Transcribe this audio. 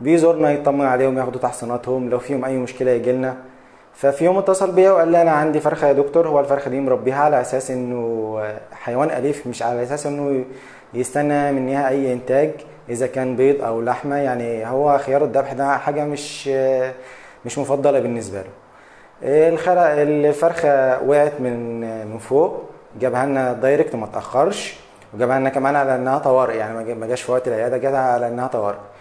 بيزورنا يطمن عليهم، ياخدوا تحصيناتهم، لو فيهم اي مشكله يجي لنا. ففي يوم اتصل بيا وقال لي انا عندي فرخه يا دكتور، هو الفرخه دي مربيها على اساس انه حيوان اليف، مش على اساس انه يستنى منها اي انتاج اذا كان بيض او لحمه. يعني هو خيار الذبح ده حاجه مش مفضله بالنسبه له. الفرخه وقعت من فوق، جابها لنا دايركت ما تاخرش، وجابها لنا كمان على انها طوارئ، يعني ما جاش في وقت العياده، جت على انها طوارئ.